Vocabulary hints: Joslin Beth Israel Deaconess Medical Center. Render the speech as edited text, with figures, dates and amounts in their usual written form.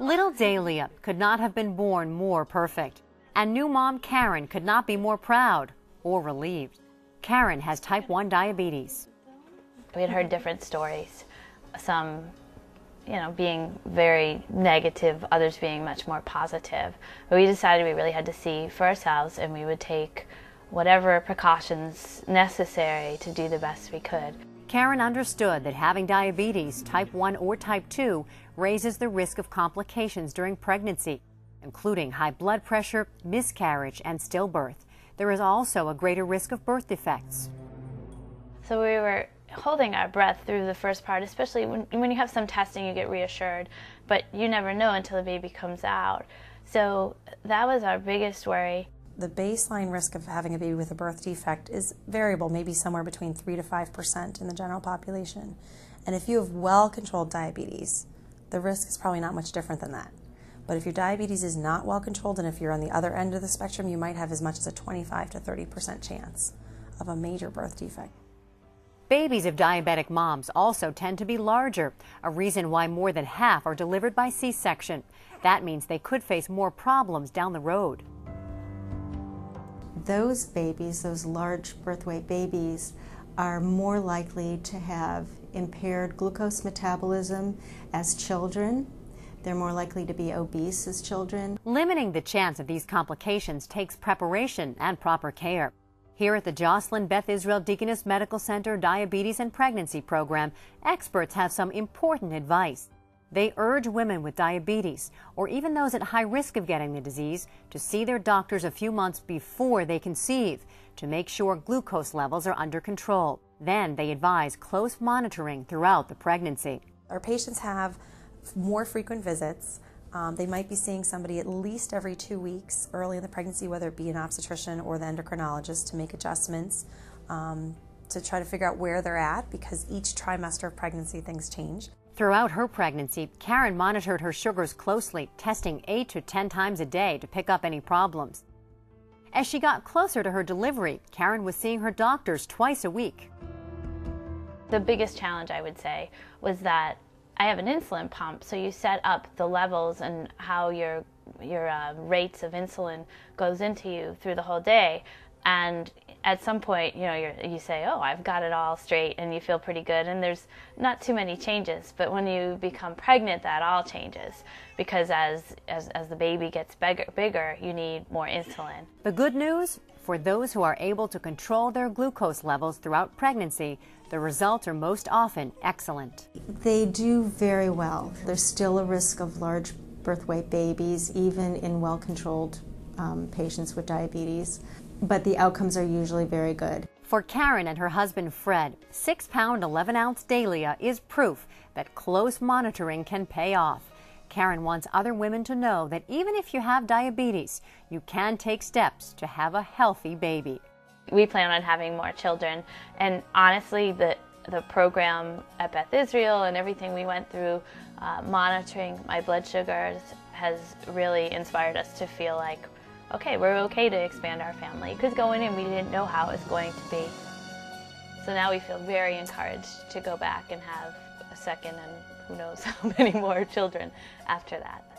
Little Dahlia could not have been born more perfect, and new mom Karen could not be more proud or relieved. Karen has type 1 diabetes. We had heard different stories, some being very negative, others being much more positive. But we decided we really had to see for ourselves, and we would take whatever precautions necessary to do the best we could. Karen understood that having diabetes, type 1 or type 2, raises the risk of complications during pregnancy, including high blood pressure, miscarriage, and stillbirth. There is also a greater risk of birth defects. So we were holding our breath through the first part, especially when you have some testing, you get reassured, but you never know until the baby comes out. So that was our biggest worry. The baseline risk of having a baby with a birth defect is variable, maybe somewhere between 3% to 5% in the general population. And if you have well-controlled diabetes, the risk is probably not much different than that. But if your diabetes is not well-controlled, and if you're on the other end of the spectrum, you might have as much as a 25% to 30% chance of a major birth defect. Babies of diabetic moms also tend to be larger, a reason why more than half are delivered by C-section. That means they could face more problems down the road. Those babies, those large birth weight babies, are more likely to have impaired glucose metabolism as children. They're more likely to be obese as children. Limiting the chance of these complications takes preparation and proper care. Here at the Joslin Beth Israel Deaconess Medical Center Diabetes and Pregnancy Program, experts have some important advice. They urge women with diabetes, or even those at high risk of getting the disease, to see their doctors a few months before they conceive to make sure glucose levels are under control. Then they advise close monitoring throughout the pregnancy. Our patients have more frequent visits. They might be seeing somebody at least every 2 weeks early in the pregnancy, whether it be an obstetrician or the endocrinologist, to make adjustments, to try to figure out where they're at, because each trimester of pregnancy things change. Throughout her pregnancy, Karen monitored her sugars closely, testing 8 to 10 times a day to pick up any problems. As she got closer to her delivery, Karen was seeing her doctors twice a week. The biggest challenge, I would say, was that I have an insulin pump, so you set up the levels and how your rates of insulin goes into you through the whole day. And at some point, you say, oh, I've got it all straight, and you feel pretty good, and there's not too many changes. But when you become pregnant, that all changes, because as the baby gets bigger, you need more insulin. The good news? For those who are able to control their glucose levels throughout pregnancy, the results are most often excellent. They do very well. There's still a risk of large birth weight babies, even in well-controlled patients with diabetes, but the outcomes are usually very good. For Karen and her husband Fred, 6-pound, 11-ounce Dahlia is proof that close monitoring can pay off. Karen wants other women to know that even if you have diabetes, you can take steps to have a healthy baby. We plan on having more children, and honestly, the program at Beth Israel and everything we went through, monitoring my blood sugars, has really inspired us to feel like, okay, we're okay to expand our family, because going in, we didn't know how it was going to be. So now we feel very encouraged to go back and have a second and who knows how many more children after that.